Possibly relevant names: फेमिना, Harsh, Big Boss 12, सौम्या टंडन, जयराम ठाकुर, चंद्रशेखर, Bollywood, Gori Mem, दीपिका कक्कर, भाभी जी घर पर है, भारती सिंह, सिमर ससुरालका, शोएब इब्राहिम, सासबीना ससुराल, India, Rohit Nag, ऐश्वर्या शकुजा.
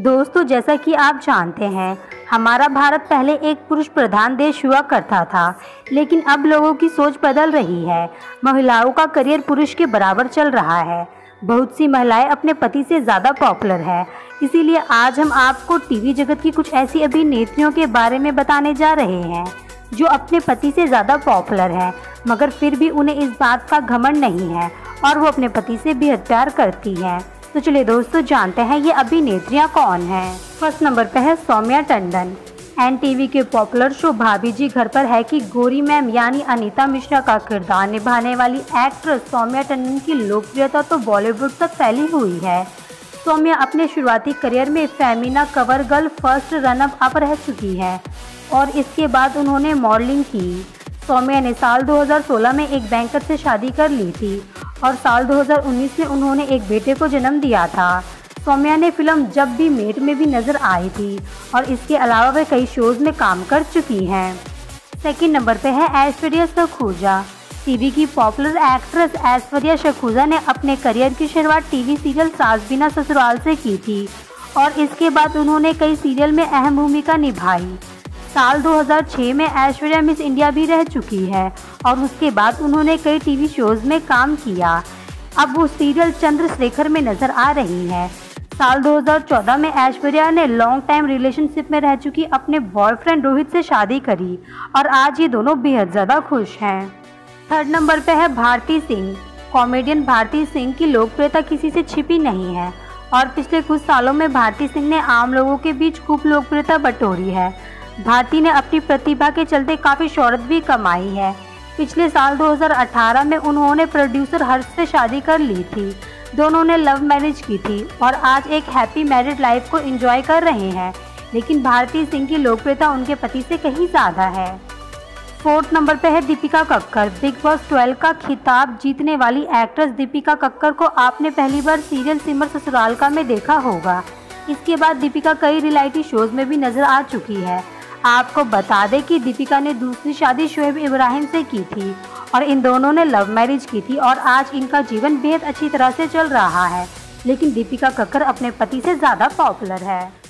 दोस्तों, जैसा कि आप जानते हैं, हमारा भारत पहले एक पुरुष प्रधान देश हुआ करता था, लेकिन अब लोगों की सोच बदल रही है। महिलाओं का करियर पुरुष के बराबर चल रहा है। बहुत सी महिलाएं अपने पति से ज़्यादा पॉपुलर हैं। इसीलिए आज हम आपको टीवी जगत की कुछ ऐसी अभिनेत्रियों के बारे में बताने जा रहे हैं जो अपने पति से ज़्यादा पॉपुलर हैं, मगर फिर भी उन्हें इस बात का घमंड नहीं है और वो अपने पति से बेहद प्यार करती हैं। तो चलिए दोस्तों, जानते हैं ये अभिनेत्रियाँ कौन हैं। फर्स्ट नंबर पे है सौम्या टंडन। एनटीवी के पॉपुलर शो भाभी जी घर पर है की गोरी मैम यानी अनीता मिश्रा का किरदार निभाने वाली एक्ट्रेस सौम्या टंडन की लोकप्रियता तो बॉलीवुड तक फैली हुई है। सौम्या अपने शुरुआती करियर में फेमिना cover girl first runner up रह चुकी है और इसके बाद उन्होंने मॉडलिंग की। सौम्या ने साल 2016 में एक बैंकर से शादी कर ली थी और साल 2019 में उन्होंने एक बेटे को जन्म दिया था। सौम्या ने फिल्म जब भी मेट में भी नज़र आई थी और इसके अलावा वे कई शोज़ में काम कर चुकी हैं। सेकंड नंबर पे है ऐश्वर्या शकुजा। टीवी की पॉपुलर एक्ट्रेस ऐश्वर्या शकुजा ने अपने करियर की शुरुआत टीवी सीरियल सासबीना ससुराल से की थी और इसके बाद उन्होंने कई सीरियल में अहम भूमिका निभाई। साल 2006 में ऐश्वर्या मिस इंडिया भी रह चुकी है और उसके बाद उन्होंने कई टीवी शोज़ में काम किया। अब वो सीरियल चंद्रशेखर में नज़र आ रही है। साल 2014 में ऐश्वर्या ने लॉन्ग टाइम रिलेशनशिप में रह चुकी अपने बॉयफ्रेंड रोहित से शादी करी और आज ये दोनों बेहद ज़्यादा खुश हैं। थर्ड नंबर पे है भारती सिंह। कॉमेडियन भारती सिंह की लोकप्रियता किसी से छिपी नहीं है और पिछले कुछ सालों में भारती सिंह ने आम लोगों के बीच खूब लोकप्रियता बटोरी है। भारती ने अपनी प्रतिभा के चलते काफ़ी शोहरत भी कमाई है। पिछले साल 2018 में उन्होंने प्रोड्यूसर हर्ष से शादी कर ली थी। दोनों ने लव मैरिज की थी और आज एक हैप्पी मैरिड लाइफ को एंजॉय कर रहे हैं, लेकिन भारती सिंह की लोकप्रियता उनके पति से कहीं ज़्यादा है। फोर्थ नंबर पे है दीपिका कक्कर। बिग बॉस 12 का खिताब जीतने वाली एक्ट्रेस दीपिका कक्कर को आपने पहली बार सीरियल सिमर ससुरालका में देखा होगा। इसके बाद दीपिका कई रियलिटी शोज़ में भी नज़र आ चुकी है। आपको बता दें कि दीपिका ने दूसरी शादी शोएब इब्राहिम से की थी और इन दोनों ने लव मैरिज की थी और आज इनका जीवन बेहद अच्छी तरह से चल रहा है, लेकिन दीपिका कक्कर अपने पति से ज़्यादा पॉपुलर है।